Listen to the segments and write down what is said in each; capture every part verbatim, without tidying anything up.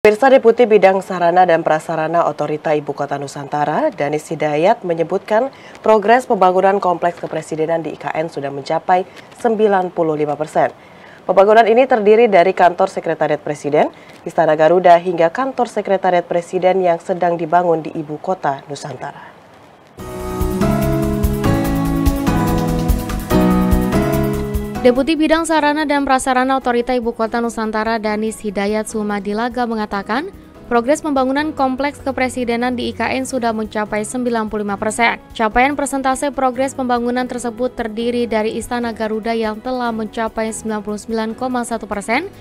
Pemirsa, Deputi Bidang Sarana dan Prasarana Otorita Ibu Kota Nusantara, Danis Hidayat menyebutkan progres pembangunan Kompleks Kepresidenan di I K N sudah mencapai sembilan puluh lima persen. Pembangunan ini terdiri dari Kantor Sekretariat Presiden, Istana Garuda, hingga Kantor Sekretariat Presiden yang sedang dibangun di Ibu Kota Nusantara. Deputi Bidang Sarana dan Prasarana Otorita Ibu Kota Nusantara Danis Hidayat Sumadilaga mengatakan, progres pembangunan Kompleks Kepresidenan di I K N sudah mencapai sembilan puluh lima persen. Capaian persentase progres pembangunan tersebut terdiri dari Istana Garuda yang telah mencapai sembilan puluh sembilan koma satu persen,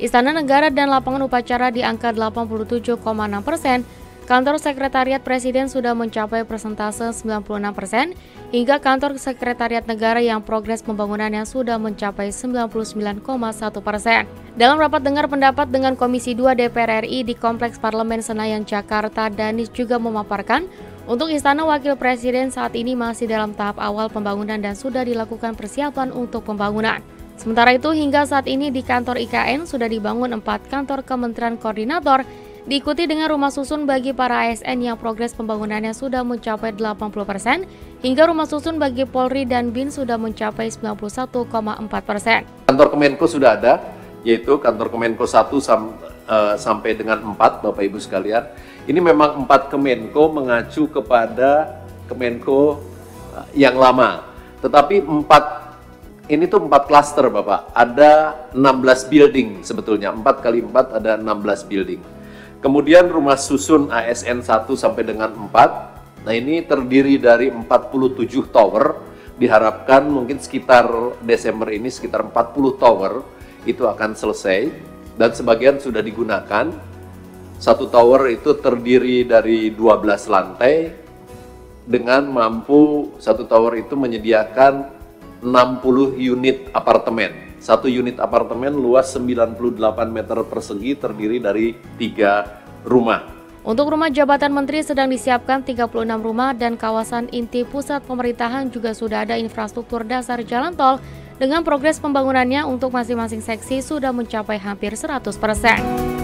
Istana Negara dan Lapangan Upacara di angka delapan puluh tujuh koma enam persen, Kantor Sekretariat Presiden sudah mencapai persentase sembilan puluh enam persen, hingga Kantor Sekretariat Negara yang progres pembangunannya sudah mencapai sembilan puluh sembilan koma satu persen. Dalam rapat dengar pendapat dengan Komisi dua D P R R I di Kompleks Parlemen Senayan, Jakarta, Danis juga memaparkan, untuk Istana Wakil Presiden saat ini masih dalam tahap awal pembangunan dan sudah dilakukan persiapan untuk pembangunan. Sementara itu, hingga saat ini di kantor I K N sudah dibangun empat kantor Kementerian Koordinator, diikuti dengan rumah susun bagi para A S N yang progres pembangunannya sudah mencapai delapan puluh persen, hingga rumah susun bagi Polri dan B I N sudah mencapai sembilan puluh satu koma empat persen. Kantor Kemenko sudah ada, yaitu kantor Kemenko satu sam, uh, sampai dengan empat, Bapak Ibu sekalian. Ini memang empat Kemenko mengacu kepada Kemenko yang lama, tetapi empat ini tuh empat klaster, Bapak. Ada enam belas building sebetulnya, empat kali empat ada enam belas building. Kemudian rumah susun A S N satu sampai dengan empat, nah ini terdiri dari empat puluh tujuh tower, diharapkan mungkin sekitar Desember ini sekitar empat puluh tower itu akan selesai, dan sebagian sudah digunakan. Satu tower itu terdiri dari dua belas lantai, dengan mampu satu tower itu menyediakan enam puluh unit apartemen. Satu unit apartemen luas sembilan puluh delapan meter persegi terdiri dari tiga rumah. Untuk rumah jabatan menteri sedang disiapkan tiga puluh enam rumah, dan kawasan inti pusat pemerintahan juga sudah ada infrastruktur dasar jalan tol, dengan progres pembangunannya untuk masing-masing seksi sudah mencapai hampir seratus persen.